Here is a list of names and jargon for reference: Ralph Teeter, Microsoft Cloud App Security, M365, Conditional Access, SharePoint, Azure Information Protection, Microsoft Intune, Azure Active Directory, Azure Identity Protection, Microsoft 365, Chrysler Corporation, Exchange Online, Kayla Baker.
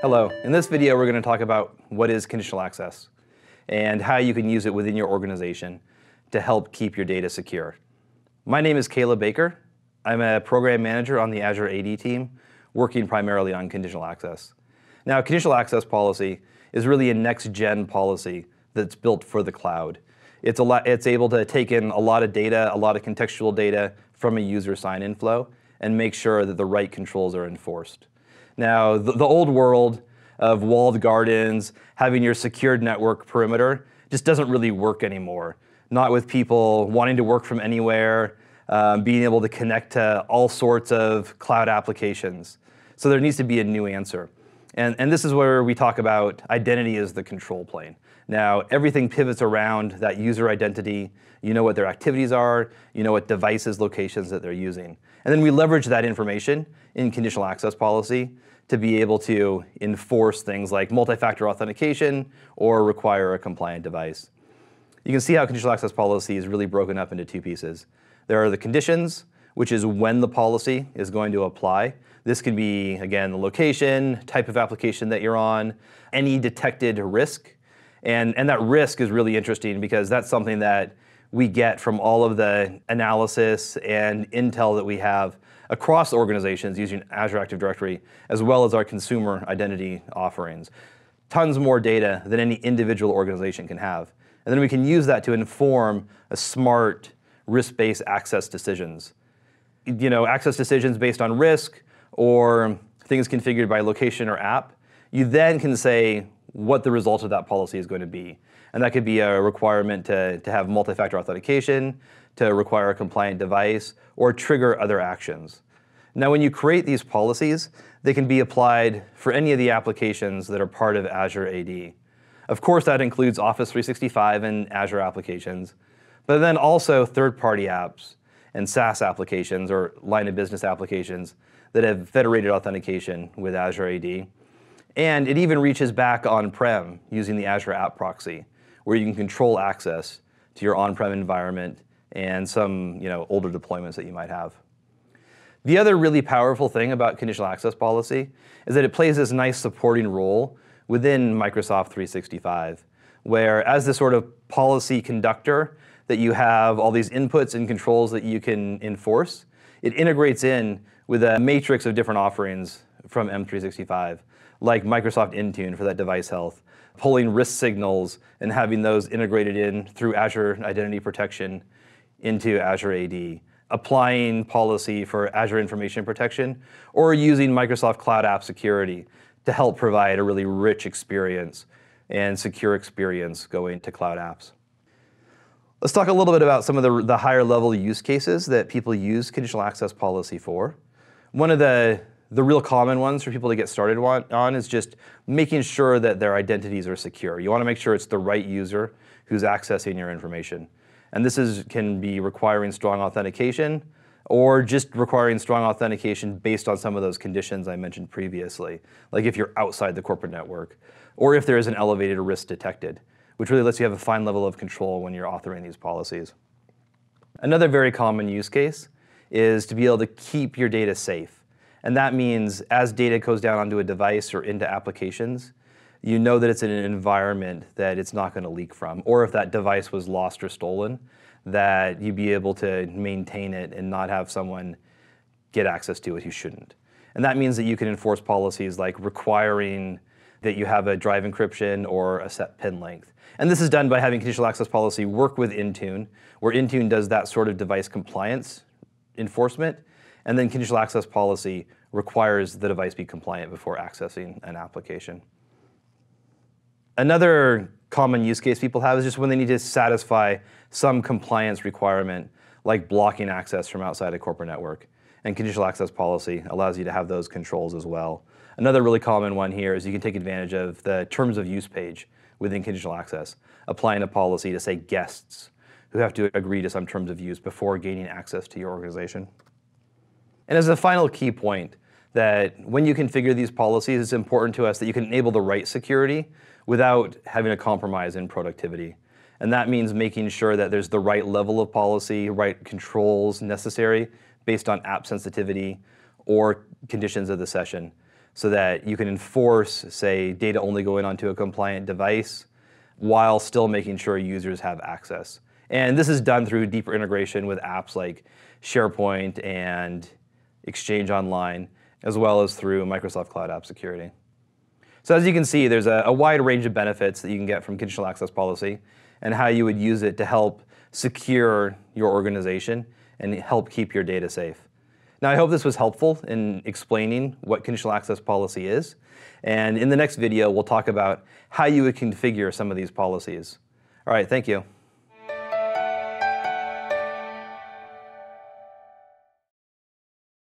Hello, in this video we're going to talk about what is conditional access and how you can use it within your organization to help keep your data secure. My name is Kayla Baker. I'm a program manager on the Azure AD team working primarily on conditional access. Now, conditional access policy is really a next-gen policy that's built for the cloud. It's able to take in a lot of data, a lot of contextual data from a user sign-in flow and make sure that the right controls are enforced. Now, the old world of walled gardens, having your secured network perimeter, just doesn't really work anymore. Not with people wanting to work from anywhere, being able to connect to all sorts of cloud applications. So there needs to be a new answer. And this is where we talk about identity as the control plane. Now, everything pivots around that user identity. You know what their activities are, you know what devices, locations that they're using. And then we leverage that information in conditional access policy to be able to enforce things like multi-factor authentication or require a compliant device. You can see how conditional access policy is really broken up into two pieces. There are the conditions, which is when the policy is going to apply. This can be, again, the location, type of application that you're on, any detected risk. And that risk is really interesting because that's something that we get from all of the analysis and intel that we have across organizations using Azure Active Directory, as well as our consumer identity offerings. Tons more data than any individual organization can have. And then we can use that to inform a smart risk-based access decisions. You know, access decisions based on risk or things configured by location or app. You then can say what the result of that policy is going to be. And that could be a requirement to have multi-factor authentication, to require a compliant device, or trigger other actions. Now, when you create these policies, they can be applied for any of the applications that are part of Azure AD. Of course, that includes Office 365 and Azure applications, but then also third-party apps and SaaS applications or line-of-business applications that have federated authentication with Azure AD. And it even reaches back on-prem using the Azure App Proxy, where you can control access to your on-prem environment and some older deployments that you might have. The other really powerful thing about conditional access policy is that it plays this nice supporting role within Microsoft 365, where as the sort of policy conductor that you have all these inputs and controls that you can enforce, it integrates in with a matrix of different offerings from M365. Like Microsoft Intune for that device health, pulling risk signals and having those integrated in through Azure Identity Protection into Azure AD, applying policy for Azure Information Protection, or using Microsoft Cloud App Security to help provide a really rich experience and secure experience going to cloud apps. Let's talk a little bit about some of the higher level use cases that people use conditional access policy for. One of the real common ones for people to get started on is just making sure that their identities are secure. You want to make sure it's the right user who's accessing your information. And this can be requiring strong authentication or just requiring strong authentication based on some of those conditions I mentioned previously, like if you're outside the corporate network or if there is an elevated risk detected, which really lets you have a fine level of control when you're authoring these policies. Another very common use case is to be able to keep your data safe. And that means as data goes down onto a device or into applications, you know that it's in an environment that it's not going to leak from. Or if that device was lost or stolen, that you'd be able to maintain it and not have someone get access to it who shouldn't. And that means that you can enforce policies like requiring that you have a drive encryption or a set pin length. And this is done by having conditional access policy work with Intune, where Intune does that sort of device compliance enforcement. And then conditional access policy requires the device be compliant before accessing an application. Another common use case people have is just when they need to satisfy some compliance requirement, like blocking access from outside a corporate network. And conditional access policy allows you to have those controls as well. Another really common one here is you can take advantage of the terms of use page within conditional access, applying a policy to say guests who have to agree to some terms of use before gaining access to your organization. And as a final key point, that when you configure these policies, it's important to us that you can enable the right security without having a compromise in productivity. And that means making sure that there's the right level of policy, right controls necessary based on app sensitivity or conditions of the session. so that you can enforce, say, data only going onto a compliant device while still making sure users have access. And this is done through deeper integration with apps like SharePoint and Exchange Online, as well as through Microsoft Cloud App Security. So as you can see, there's a wide range of benefits that you can get from conditional access policy and how you would use it to help secure your organization and help keep your data safe. Now, I hope this was helpful in explaining what conditional access policy is. And in the next video, we'll talk about how you would configure some of these policies. All right, thank you.